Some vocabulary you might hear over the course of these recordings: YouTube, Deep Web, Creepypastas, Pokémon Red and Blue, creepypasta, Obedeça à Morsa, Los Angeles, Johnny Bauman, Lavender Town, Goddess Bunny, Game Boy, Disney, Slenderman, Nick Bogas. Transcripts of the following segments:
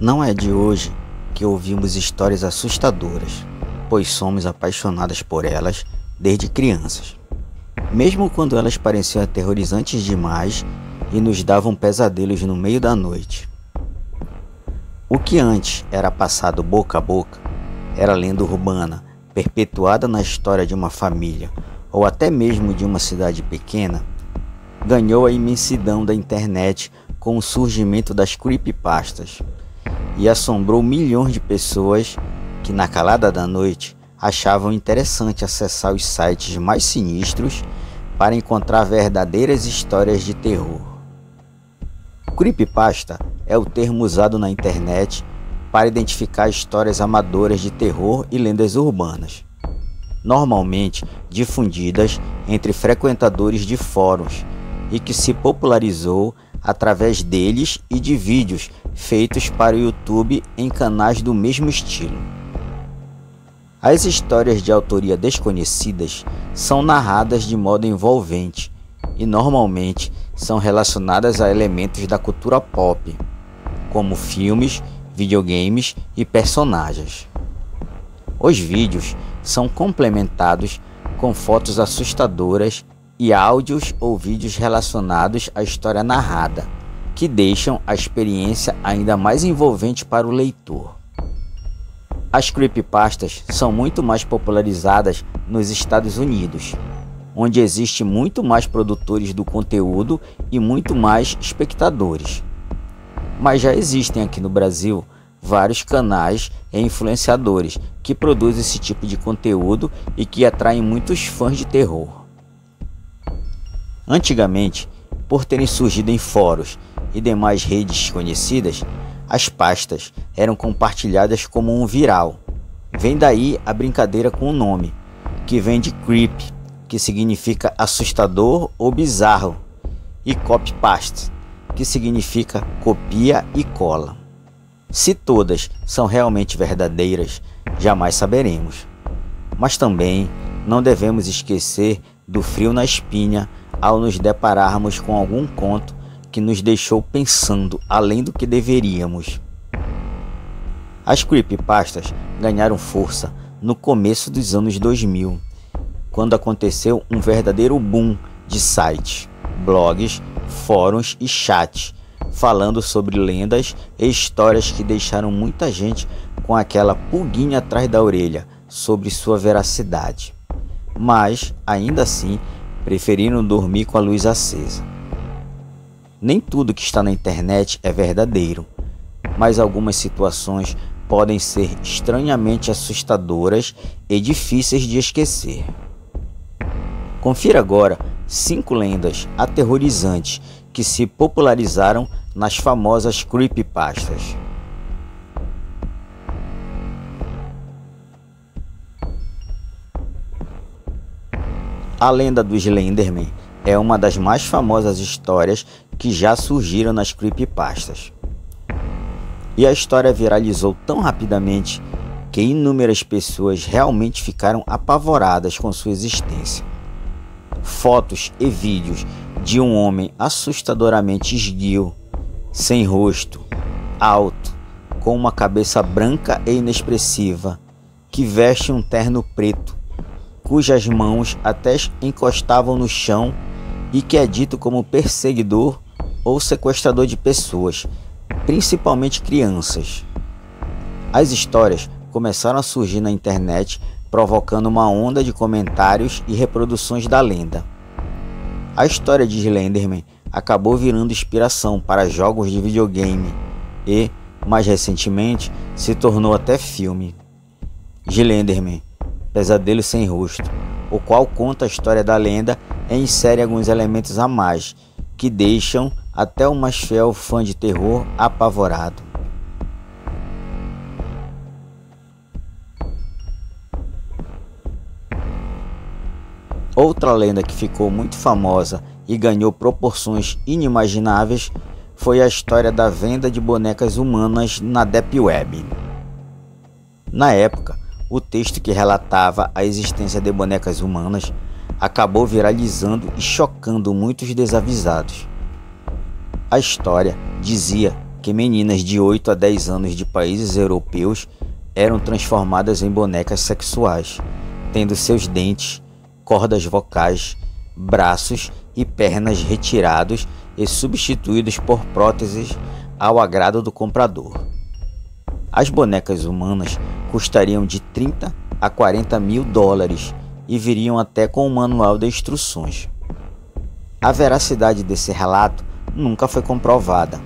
Não é de hoje que ouvimos histórias assustadoras, pois somos apaixonadas por elas desde crianças. Mesmo quando elas pareciam aterrorizantes demais e nos davam pesadelos no meio da noite. O que antes era passado boca a boca, era lenda urbana, perpetuada na história de uma família ou até mesmo de uma cidade pequena, ganhou a imensidão da internet com o surgimento das creepypastas e assombrou milhões de pessoas que na calada da noite achavam interessante acessar os sites mais sinistros para encontrar verdadeiras histórias de terror. Creepypasta é o termo usado na internet para identificar histórias amadoras de terror e lendas urbanas, normalmente difundidas entre frequentadores de fóruns e que se popularizou através deles e de vídeos feitos para o YouTube em canais do mesmo estilo. As histórias de autoria desconhecidas são narradas de modo envolvente e normalmente são relacionadas a elementos da cultura pop, como filmes, videogames e personagens. Os vídeos são complementados com fotos assustadoras e áudios ou vídeos relacionados à história narrada, que deixam a experiência ainda mais envolvente para o leitor. As creepypastas são muito mais popularizadas nos Estados Unidos, onde existe muito mais produtores do conteúdo e muito mais espectadores. Mas já existem aqui no Brasil vários canais e influenciadores que produzem esse tipo de conteúdo e que atraem muitos fãs de terror. Antigamente, por terem surgido em fóruns e demais redes conhecidas, as pastas eram compartilhadas como um viral. Vem daí a brincadeira com o nome, que vem de creep, que significa assustador ou bizarro, e copypasta, que significa copia e cola. Se todas são realmente verdadeiras, jamais saberemos. Mas também não devemos esquecer do frio na espinha ao nos depararmos com algum conto que nos deixou pensando além do que deveríamos. As creepypastas ganharam força no começo dos anos 2000, quando aconteceu um verdadeiro boom de sites, blogs, fóruns e chats, falando sobre lendas e histórias que deixaram muita gente com aquela pulguinha atrás da orelha sobre sua veracidade. Mas, ainda assim, preferiram dormir com a luz acesa. Nem tudo que está na internet é verdadeiro, mas algumas situações podem ser estranhamente assustadoras e difíceis de esquecer. Confira agora 5 lendas aterrorizantes que se popularizaram nas famosas creepypastas. A lenda do Slenderman é uma das mais famosas histórias que já surgiram nas creepypastas. E a história viralizou tão rapidamente que inúmeras pessoas realmente ficaram apavoradas com sua existência. Fotos e vídeos de um homem assustadoramente esguio, sem rosto, alto, com uma cabeça branca e inexpressiva, que veste um terno preto, cujas mãos até encostavam no chão e que é dito como perseguidor ou sequestrador de pessoas, principalmente crianças. As histórias começaram a surgir na internet, provocando uma onda de comentários e reproduções da lenda. A história de Slenderman acabou virando inspiração para jogos de videogame e, mais recentemente, se tornou até filme. Slenderman, Pesadelo Sem Rosto, o qual conta a história da lenda e insere alguns elementos a mais, que deixam até o mais fiel fã de terror apavorado. Outra lenda que ficou muito famosa e ganhou proporções inimagináveis foi a história da venda de bonecas humanas na Deep Web. Na época, o texto que relatava a existência de bonecas humanas acabou viralizando e chocando muitos desavisados. A história dizia que meninas de 8 a 10 anos de países europeus eram transformadas em bonecas sexuais, tendo seus dentes, cordas vocais, braços e pernas retirados e substituídos por próteses ao agrado do comprador. As bonecas humanas custariam de 30 a 40 mil dólares e viriam até com um manual de instruções. A veracidade desse relato nunca foi comprovada,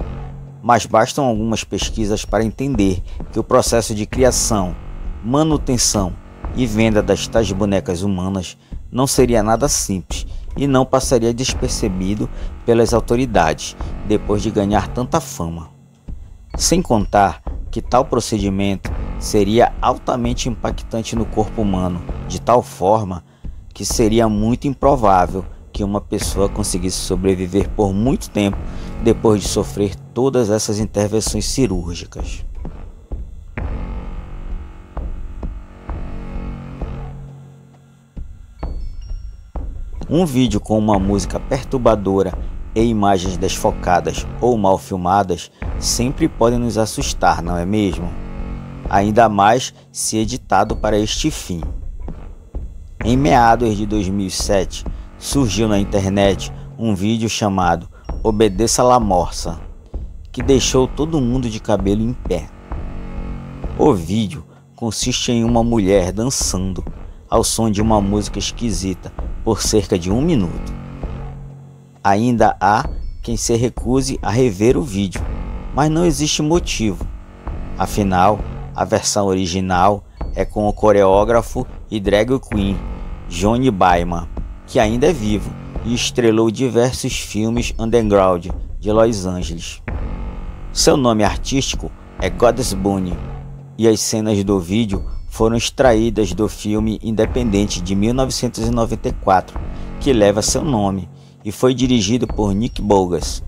mas bastam algumas pesquisas para entender que o processo de criação, manutenção e venda das tais bonecas humanas não seria nada simples e não passaria despercebido pelas autoridades depois de ganhar tanta fama. Sem contar que tal procedimento seria altamente impactante no corpo humano, de tal forma que seria muito improvável que uma pessoa conseguisse sobreviver por muito tempo depois de sofrer todas essas intervenções cirúrgicas. Um vídeo com uma música perturbadora e imagens desfocadas ou mal filmadas sempre podem nos assustar, não é mesmo? Ainda mais se editado para este fim. Em meados de 2007, surgiu na internet um vídeo chamado Obedeça à Morsa, que deixou todo mundo de cabelo em pé. O vídeo consiste em uma mulher dançando ao som de uma música esquisita por cerca de 1 minuto. Ainda há quem se recuse a rever o vídeo, mas não existe motivo. Afinal, a versão original é com o coreógrafo e drag queen Johnny Bauman, que ainda é vivo e estrelou diversos filmes underground de Los Angeles. Seu nome artístico é Goddess Bunny e as cenas do vídeo foram extraídas do filme independente de 1994, que leva seu nome e foi dirigido por Nick Bogas.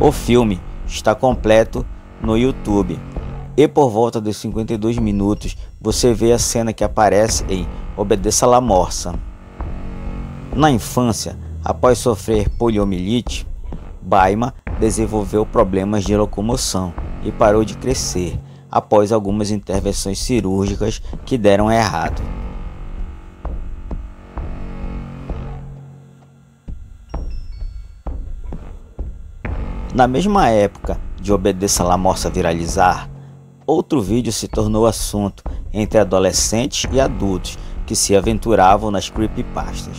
O filme está completo no YouTube e por volta dos 52 minutos você vê a cena que aparece em Obedeça à Morsa. Na infância, após sofrer poliomielite, Bauman desenvolveu problemas de locomoção e parou de crescer após algumas intervenções cirúrgicas que deram errado. Na mesma época de Obedeça à Morsa viralizar, outro vídeo se tornou assunto entre adolescentes e adultos que se aventuravam nas creepypastas.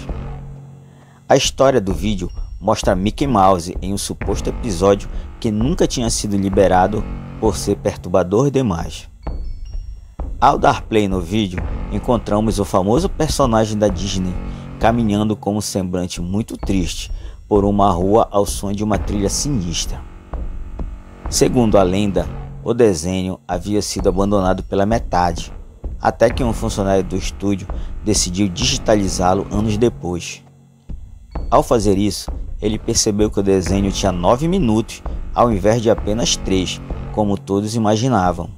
A história do vídeo mostra Mickey Mouse em um suposto episódio que nunca tinha sido liberado por ser perturbador demais. Ao dar play no vídeo, encontramos o famoso personagem da Disney caminhando com um semblante muito triste por uma rua ao som de uma trilha sinistra. Segundo a lenda, o desenho havia sido abandonado pela metade, até que um funcionário do estúdio decidiu digitalizá-lo anos depois. Ao fazer isso, ele percebeu que o desenho tinha 9 minutos ao invés de apenas 3, como todos imaginavam.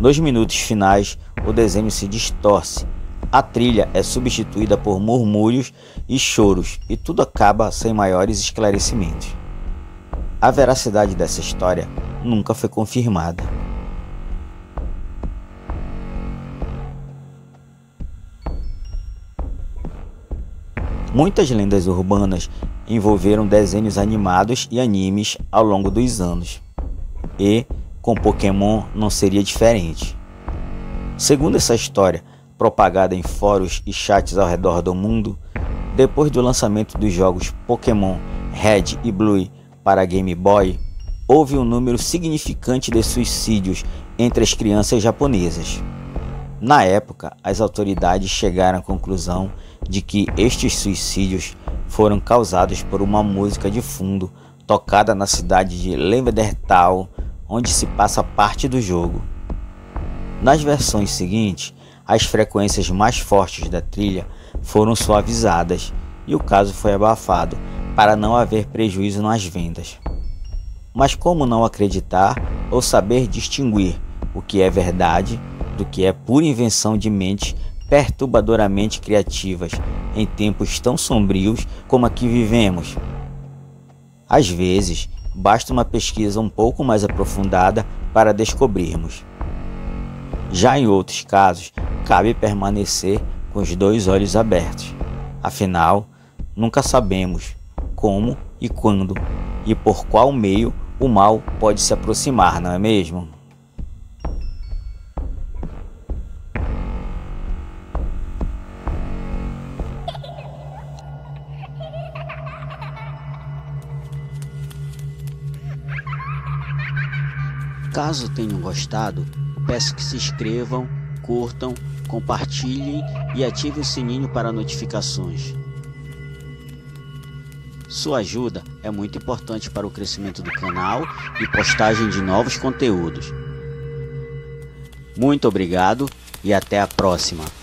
Nos minutos finais, o desenho se distorce, a trilha é substituída por murmúrios e choros e tudo acaba sem maiores esclarecimentos. A veracidade dessa história nunca foi confirmada. Muitas lendas urbanas envolveram desenhos animados e animes ao longo dos anos. E com Pokémon não seria diferente. Segundo essa história, propagada em fóruns e chats ao redor do mundo, depois do lançamento dos jogos Pokémon Red e Blue para Game Boy, houve um número significante de suicídios entre as crianças japonesas. Na época, as autoridades chegaram à conclusão de que estes suicídios foram causados por uma música de fundo tocada na cidade de Lavender Town, onde se passa parte do jogo. Nas versões seguintes, as frequências mais fortes da trilha foram suavizadas e o caso foi abafado para não haver prejuízo nas vendas. Mas como não acreditar ou saber distinguir o que é verdade do que é pura invenção de mentes perturbadoramente criativas em tempos tão sombrios como a que vivemos? Às vezes, basta uma pesquisa um pouco mais aprofundada para descobrirmos. Já em outros casos, cabe permanecer com os dois olhos abertos. Afinal, nunca sabemos como e quando e por qual meio o mal pode se aproximar, não é mesmo? Caso tenham gostado, peço que se inscrevam, curtam, compartilhem e ativem o sininho para notificações. Sua ajuda é muito importante para o crescimento do canal e postagem de novos conteúdos. Muito obrigado e até a próxima!